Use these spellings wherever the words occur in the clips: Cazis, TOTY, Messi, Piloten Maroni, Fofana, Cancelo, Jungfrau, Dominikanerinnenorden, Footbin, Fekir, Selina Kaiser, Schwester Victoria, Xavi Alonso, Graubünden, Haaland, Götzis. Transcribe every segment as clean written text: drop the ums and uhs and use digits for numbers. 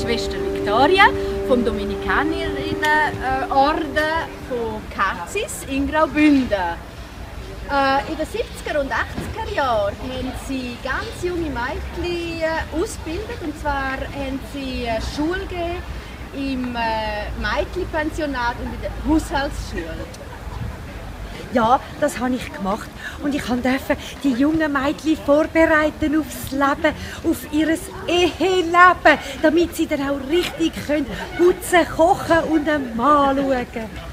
Schwester Victoria vom Dominikanerinnenorden von Cazis in Graubünden. In den 70er und 80er Jahren haben sie ganz junge Mädchen ausgebildet, und zwar haben sie Schule gegeben im Mädchenpensionat und in der Haushaltsschule. Ja, das habe ich gemacht, und ich durfte die jungen Mädchen vorbereiten aufs Leben, auf ihr Eheleben, damit sie dann auch richtig putzen, kochen und einmal schauen.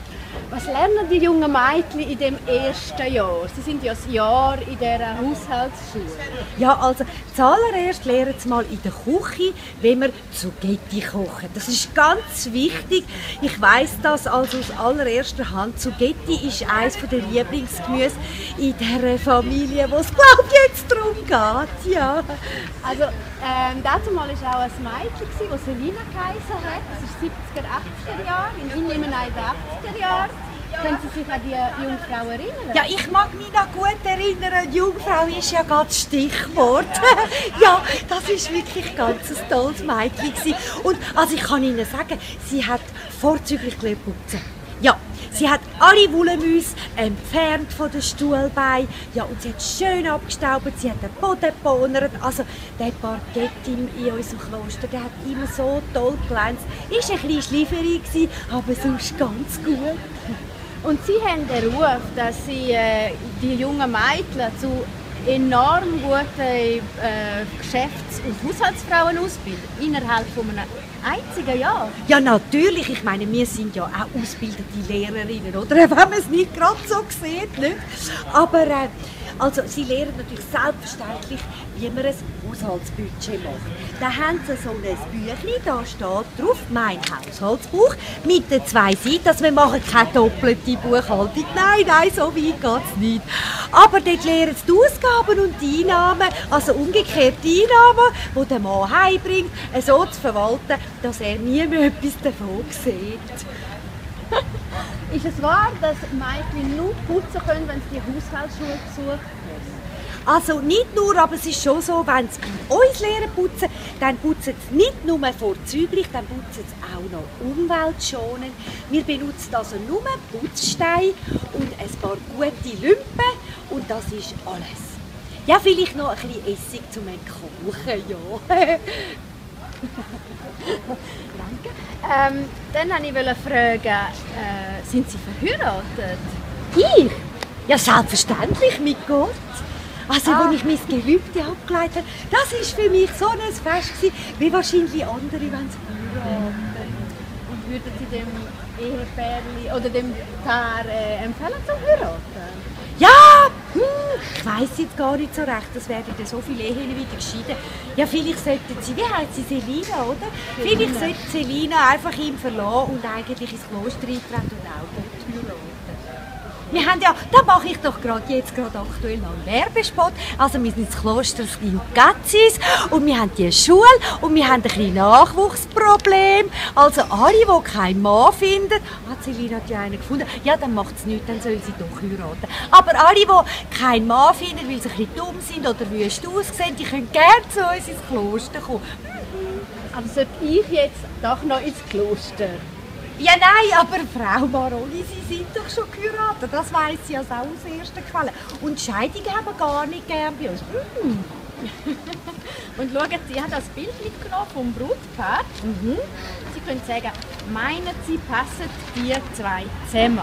Was lernen die jungen Mädchen in dem ersten Jahr? Sie sind ja das Jahr in dieser Haushaltsschule. Ja, also zuallererst lernen sie mal in der Küche, wenn wir Zugetti kochen. Das ist ganz wichtig. Ich weiss das also aus allererster Hand. Zugetti ist eines der Lieblingsgemüse in dieser Familie, wo es, glaube ich, jetzt darum geht. Ja. Also, dazu mal war auch ein Mädchen, das Selina Kaiser hat. Das ist 70er, 80er Jahre. Ich nehme an, in den 80er Jahren. Können Sie sich an die Jungfrau erinnern? Ja, ich mag mich noch gut erinnern. Die Jungfrau ist ja gerade das Stichwort. Ja, das ist wirklich ganz ein tolles Mädchen gewesen. Und also ich kann Ihnen sagen, sie hat vorzüglich gelernt putzen. Ja, sie hat alle Wollmüsse entfernt von den Stuhlbeinen. Ja, und sie hat schön abgestaubt, sie hat den Boden geponert. Also, der Parkett in unserem Kloster, der hat immer so toll geglänzt. Ist ein bisschen schleiferig gewesen, aber sonst ganz gut. Und Sie haben den Ruf, dass Sie die jungen Mädchen zu enorm guten Geschäfts- und Haushaltsfrauen ausbilden, innerhalb von einem einzigen Jahr. Ja, natürlich. Ich meine, wir sind ja auch ausgebildete Lehrerinnen, oder? Wenn man es nicht gerade so sieht, nicht? Aber also, sie lernen natürlich selbstverständlich, wie man ein Haushaltsbudget macht. Da haben sie so ein Büchlein, da steht drauf «Mein Haushaltsbuch» mit den zwei Seiten. Also, wir machen keine doppelte Buchhaltung. Nein, nein, so weit geht es nicht. Aber dort lernen sie die Ausgaben und die Einnahmen, also umgekehrt die Einnahmen, die der Mann heimbringt, so zu verwalten, dass er nie mehr etwas davon sieht. Ist es wahr, dass Mädchen nur putzen können, wenn sie die Haushaltsschule besuchen? Also nicht nur, aber es ist schon so, wenn sie bei uns lernen putzen, dann putzen sie nicht nur vorzüglich, dann putzen sie auch noch umweltschonend. Wir benutzen also nur Putzsteine und ein paar gute Lümpen, und das ist alles. Ja, vielleicht noch ein bisschen Essig zum Kochen, ja. Danke. Dann wollte ich fragen, sind Sie verheiratet? Ich? Ja, selbstverständlich, mit Gott. Also, als ich mein Gelübde abgeleitet habe, das war für mich so ein Fest, wie wahrscheinlich andere, wenn sie heiraten. Und würden Sie dem Ehepärli oder dem Paar empfehlen, zu heiraten? Ja! Ich weiss jetzt gar nicht so recht, das werden ja so viele Ehen wieder geschieden. Ja, vielleicht sollten sie, wie heißt sie, Selina, oder? Selina. Vielleicht sollte Selina einfach ihn verlassen und eigentlich ins Kloster eintreten und auch dort heiraten. Wir haben ja, da mache ich doch jetzt gerade aktuell noch einen Werbespot. Also wir sind ins Kloster in Götzis, und wir haben die Schule, und wir haben ein bisschen Nachwuchsproblem. Also alle, die keinen Mann finden, hat Selina ja einen gefunden, ja, dann macht es nichts, dann sollen sie doch heiraten. Aber alle, die keinen Mann finden, weil sie ein bisschen dumm sind oder wüst aussehen, die können gerne zu uns ins Kloster kommen. Aber sollte ich jetzt doch noch ins Kloster? Ja, nein, aber Frau Maroni, Sie sind doch schon geheiratet. Das weiss ich also auch aus erster Quelle. Und Scheidung haben wir gar nicht gern bei uns. Und schauen Sie, ich habe das Bild mitgenommen vom Brutpaar. Sie können sagen, meinen Sie, passen die zwei zusammen?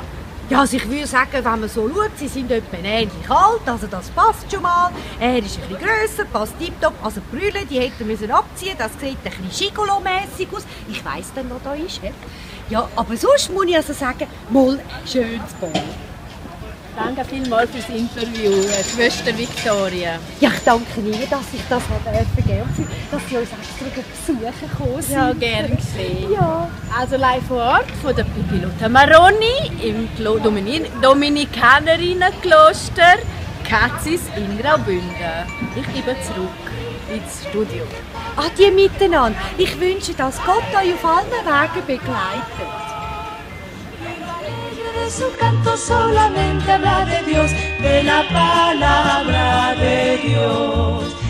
Ja, also ich würde sagen, wenn man so schaut, sie sind etwa ähnlich alt, also das passt schon mal. Er ist ein bisschen grösser, passt tiptop. Also die Brille, die hätten müssen abziehen, das sieht ein bisschen Gigolo-mässig aus. Ich weiss dann, was da ist. Ja, aber sonst muss ich also sagen, mal schönes Ball. Danke vielmals für das Interview, Schwester Victoria. Ja, ich danke Ihnen, dass ich das geben durfte, dass Sie uns extra besuchen gekommen sind. Ja, gerne gesehen. Ja. Also live vor Ort von der Piloten Maroni im Dominikanerinnenkloster Cazis in Graubünden. Ich gebe zurück ins Studio. Ach, die miteinander. Ich wünsche, dass Gott euch auf allen Wegen begleitet. Su canto solamente habla de Dios, de la palabra de Dios.